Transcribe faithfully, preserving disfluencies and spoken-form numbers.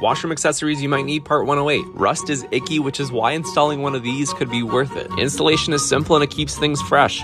Washroom accessories you might need, part one oh eight. Rust is icky, which is why installing one of these could be worth it. Installation is simple and it keeps things fresh.